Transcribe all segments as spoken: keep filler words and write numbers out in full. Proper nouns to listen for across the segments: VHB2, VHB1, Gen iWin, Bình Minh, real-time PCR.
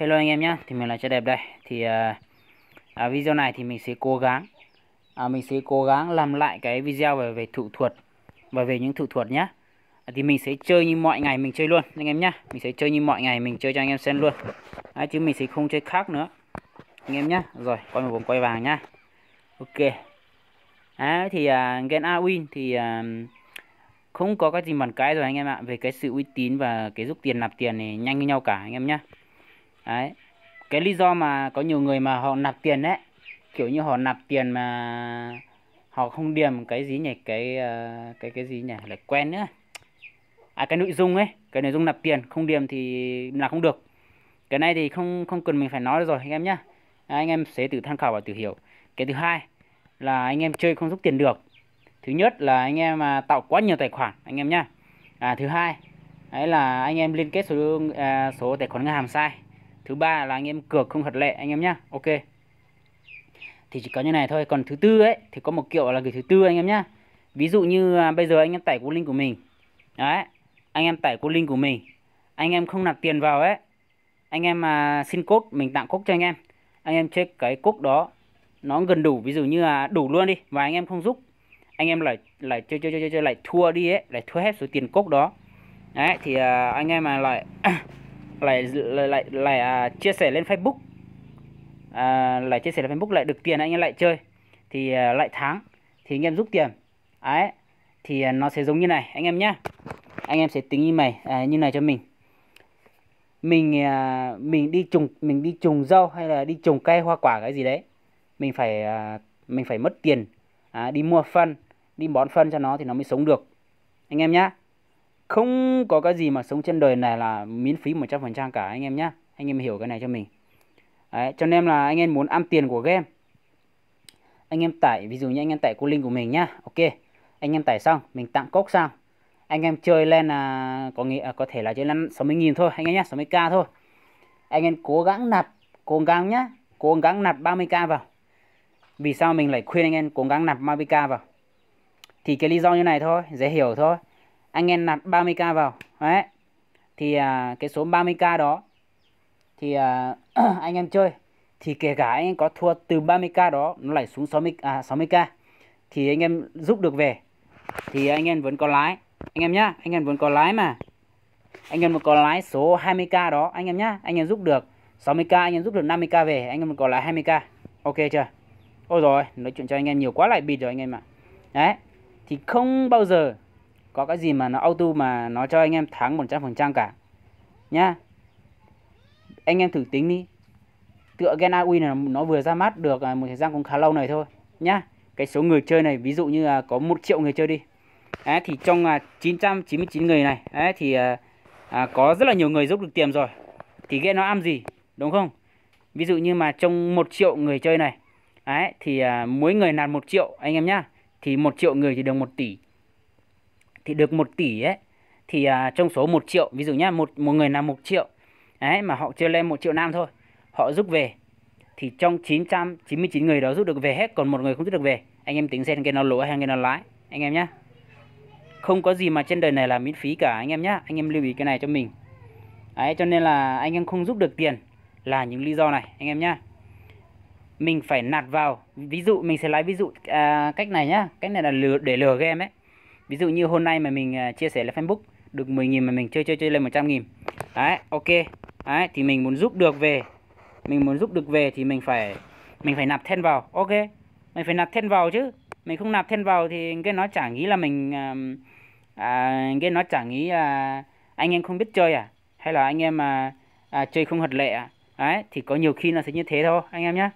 Hello anh em nhé, thì mình là Trai Đẹp đây. Thì à, à, video này thì mình sẽ cố gắng à, mình sẽ cố gắng làm lại cái video về về thủ thuật và về những thủ thuật nhé. à, Thì mình sẽ chơi như mọi ngày mình chơi luôn anh em nhé. Mình sẽ chơi như mọi ngày mình chơi cho anh em xem luôn. à, Chứ mình sẽ không chơi khác nữa anh em nhé. Rồi, coi một vòng quay vàng nhá. Ok. à, Thì à, Gen iWin thì à, không có cái gì bằng cái rồi anh em ạ. Về cái sự uy tín và cái giúp tiền nạp tiền này nhanh như nhau cả anh em nhé. Đấy. Cái lý do mà có nhiều người mà họ nạp tiền đấy, kiểu như họ nạp tiền mà họ không điềm cái gì nhỉ, cái cái cái gì nhỉ, lại quen nữa. À cái nội dung ấy, cái nội dung nạp tiền không điềm thì là không được. Cái này thì không không cần mình phải nói rồi anh em nhá. À, anh em sẽ tự tham khảo và tự hiểu. Cái thứ hai là anh em chơi không giúp tiền được. Thứ nhất là anh em mà tạo quá nhiều tài khoản anh em nhá. À thứ hai, ấy là anh em liên kết số à, số tài khoản ngân hàng sai. Thứ ba là anh em cược không hợp lệ anh em nhá. Ok. Thì chỉ có như này thôi. Còn thứ tư ấy thì có một kiểu là cái thứ tư anh em nhá. Ví dụ như à, bây giờ anh em tải cú link của mình. Đấy, anh em tải cú link của mình. Anh em không nạp tiền vào ấy. Anh em mà xin code, mình tặng code cho anh em. Anh em check cái code đó nó gần đủ, ví dụ như là đủ luôn đi và anh em không giúp. Anh em lại lại chơi chơi chơi chơi lại thua đi ấy, lại thua hết số tiền code đó. Đấy thì à, anh em mà lại lại lại lại, lại à, chia sẻ lên Facebook, à, lại chia sẻ lên Facebook lại được tiền, anh em lại chơi thì à, lại thắng thì anh em rút tiền. Đấy thì à, nó sẽ giống như này anh em nhá. Anh em sẽ tính như này à, như này cho mình. Mình à, mình đi trồng mình đi trồng rau hay là đi trồng cây hoa quả cái gì đấy, mình phải à, mình phải mất tiền à, đi mua phân, đi bón phân cho nó thì nó mới sống được anh em nhá. Không có cái gì mà sống trên đời này là miễn phí một trăm phần trăm cả anh em nhé. Anh em hiểu cái này cho mình. Đấy, cho nên là anh em muốn ăn tiền của game, anh em tải, ví dụ như anh em tải cú link của mình nhá. Ok. Anh em tải xong, mình tặng cốc xong. Anh em chơi lên là có nghĩa có thể là chơi lên sáu mươi nghìn thôi anh em nhé, sáu mươi k thôi. Anh em cố gắng nạp, cố gắng nhá, cố gắng nạp ba mươi k vào. Vì sao mình lại khuyên anh em cố gắng nạp ba mươi k vào? Thì cái lý do như này thôi, dễ hiểu thôi. Anh em nạp ba mươi k vào. Đấy. Thì à, cái số ba mươi k đó thì à, anh em chơi thì kể cả anh em có thua từ ba mươi k đó nó lại xuống sáu mươi à, sáu mươi k thì anh em giúp được về thì anh em vẫn có lái anh em nhá. Anh em vẫn có lái mà. Anh em vẫn có lái số hai mươi k đó anh em nhá. Anh em giúp được sáu mươi k, anh em giúp được năm mươi k về, anh em vẫn có lái hai mươi k. Ok chưa? Ôi rồi, nói chuyện cho anh em nhiều quá lại bịt rồi anh em ạ. Đấy. Thì không bao giờ có cái gì mà nó auto mà nó cho anh em thắng một trăm phần trăm cả nhá. Anh em thử tính đi. Tựa Gen iWin là nó vừa ra mắt được một thời gian cũng khá lâu này thôi nhá. Cái số người chơi này, ví dụ như là có một triệu người chơi đi. Đấy, thì trong chín trăm chín mươi chín người này đấy, thì à, có rất là nhiều người giúp được tiền rồi. Thì game nó ăn gì, đúng không? Ví dụ như mà trong một triệu người chơi này đấy, thì à, mỗi người nạp một triệu anh em nhá. Thì một triệu người thì được một tỷ. Thì được một tỷ ấy thì à, trong số một triệu, ví dụ nhá, một một người là một triệu. Đấy mà họ chơi lên một triệu nam thôi, họ rút về thì trong chín trăm chín mươi chín người đó rút được về hết, còn một người không rút được về. Anh em tính xem cái nó lỗ hay cái nó lái anh em nhá. Không có gì mà trên đời này là miễn phí cả anh em nhá. Anh em lưu ý cái này cho mình. Đấy, cho nên là anh em không rút được tiền là những lý do này anh em nhá. Mình phải nạt vào. Ví dụ mình sẽ lấy ví dụ à, cách này nhá. Cách này là lừa, để lừa game ấy. Ví dụ như hôm nay mà mình chia sẻ lên Facebook được mười nghìn mà mình chơi chơi chơi lên một trăm nghìn. Đấy, ok. Đấy, thì mình muốn giúp được về. Mình muốn giúp được về thì mình phải mình phải nạp thêm vào. Ok. Mình phải nạp thêm vào chứ. Mình không nạp thêm vào thì cái nó chả nghĩ là mình à, cái nó chả nghĩ à, anh em không biết chơi à, hay là anh em à, à, chơi không hợp lệ à. Đấy, thì có nhiều khi nó sẽ như thế thôi anh em nhé.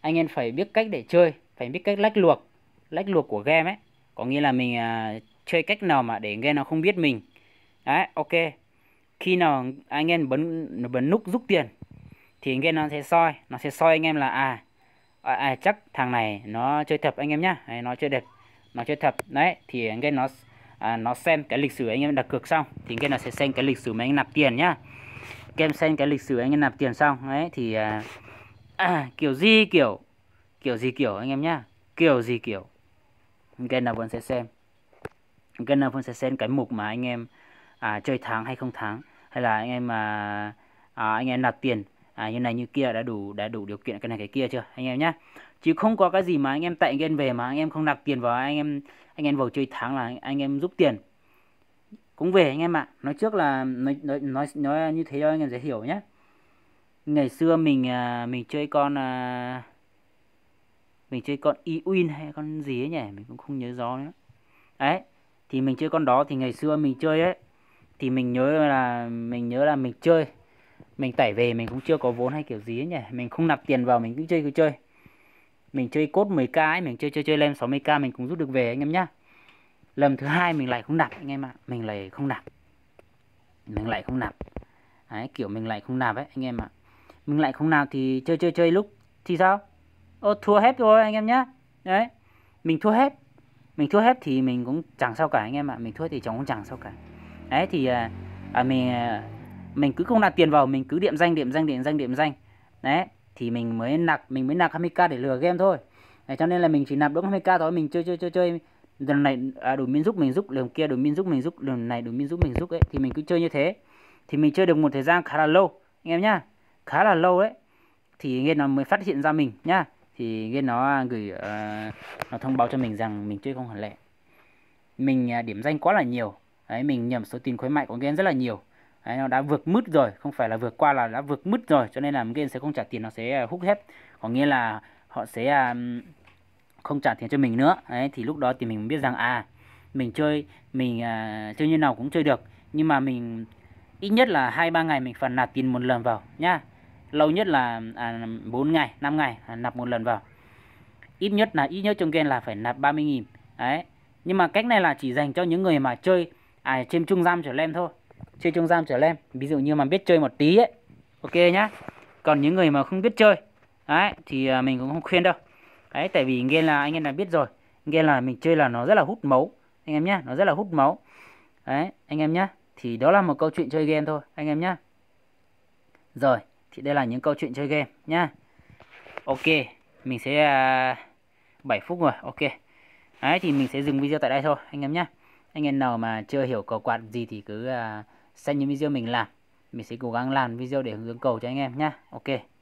Anh em phải biết cách để chơi, phải biết cách lách luộc, lách luộc của game ấy. Có nghĩa là mình à, chơi cách nào mà để game nó không biết mình. Đấy, ok. Khi nào anh em bấm bấm nút rút tiền thì game nó sẽ soi, nó sẽ soi anh em là à, à, à chắc thằng này nó chơi thật anh em nhá. Đấy, nó chơi đẹp, nó chơi thật. Đấy, thì game nó à, nó xem cái lịch sử anh em đặt cược xong thì game nó sẽ xem cái lịch sử mà anh nạp tiền nhá. Game xem cái lịch sử anh em nạp tiền xong, đấy thì à, à, kiểu gì kiểu kiểu gì kiểu anh em nhá. Kiểu gì kiểu Game nào vẫn sẽ xem Game nào vẫn sẽ xem cái mục mà anh em à, chơi thắng hay không thắng, hay là anh em à, à, anh em nạp tiền à, như này như kia đã đủ đã đủ điều kiện cái này cái kia chưa anh em nhé. Chứ không có cái gì mà anh em tại game về mà anh em không nạp tiền vào, anh em anh em vào chơi tháng là anh em rút tiền cũng về anh em ạ. À, nói trước là nói nói nói, nói như thế cho anh em dễ hiểu nhé. Ngày xưa mình à, mình chơi con à, mình chơi con iWin hay con gì ấy nhỉ, mình cũng không nhớ rõ nữa. Đấy, thì mình chơi con đó thì ngày xưa mình chơi ấy thì mình nhớ là mình nhớ là mình chơi mình tải về mình cũng chưa có vốn hay kiểu gì ấy nhỉ, mình không nạp tiền vào mình cứ chơi cứ chơi. Mình chơi cốt mười k ấy, mình chơi chơi chơi lên sáu mươi k mình cũng rút được về anh em nhá. Lần thứ hai mình lại không nạp anh em ạ, à. mình lại không nạp. Mình lại không nạp. Đấy, kiểu mình lại không nạp ấy anh em ạ. À. Mình lại không nạp thì chơi chơi chơi lúc thì sao? Ô, thua hết rồi anh em nhá. Đấy. Mình thua hết. Mình thua hết thì mình cũng chẳng sao cả anh em ạ. À. Mình thua thì chẳng cũng chẳng sao cả. Đấy thì à, à, mình à, mình cứ không nạp tiền vào, mình cứ điểm danh điểm danh điểm danh điểm danh. Đấy. Thì mình mới nạp mình mới nạp hai mươi k để lừa game thôi. Đấy, cho nên là mình chỉ nạp đúng hai mươi k thôi, mình chơi chơi chơi chơi lần này à, đổi min giúp mình giúp lần kia đổi min giúp mình giúp lần này đổi min giúp mình giúp ấy, thì mình cứ chơi như thế. Thì mình chơi được một thời gian khá là lâu anh em nhá, khá là lâu đấy. Thì game nó mới phát hiện ra mình nhá. Thì game nó gửi uh, nó thông báo cho mình rằng mình chơi không hợp lệ. Mình uh, điểm danh quá là nhiều. Đấy, mình nhầm số tiền khuyến mại của game rất là nhiều. Đấy, nó đã vượt mứt rồi, không phải là vượt qua là đã vượt mứt rồi, cho nên là game sẽ không trả tiền, nó sẽ hút hết, có nghĩa là họ sẽ um, không trả tiền cho mình nữa. Đấy, thì lúc đó thì mình biết rằng à mình chơi mình uh, chơi như nào cũng chơi được, nhưng mà mình ít nhất là hai ba ngày mình phải nạp tiền một lần vào nhá, lâu nhất là à, bốn ngày năm ngày à, nạp một lần vào, ít nhất là ít nhất trong game là phải nạp ba mươi nghìn. Đấy, nhưng mà cách này là chỉ dành cho những người mà chơi à, trên trung giam trở lên thôi, chơi trung giam trở lên, ví dụ như mà biết chơi một tí ấy, ok nhá. Còn những người mà không biết chơi đấy thì mình cũng không khuyên đâu. Đấy, tại vì game là anh em đã biết rồi, game là mình chơi là nó rất là hút máu anh em nhá, nó rất là hút máu đấy anh em nhá. Thì đó là một câu chuyện chơi game thôi anh em nhá. Rồi, thì đây là những câu chuyện chơi game nhá. Ok, mình sẽ uh, bảy phút rồi, ok. Đấy, thì mình sẽ dừng video tại đây thôi anh em nhá. Anh em nào mà chưa hiểu cầu quạt gì thì cứ uh, xem những video mình làm. Mình sẽ cố gắng làm video để hướng dẫn cầu cho anh em nhá. Ok.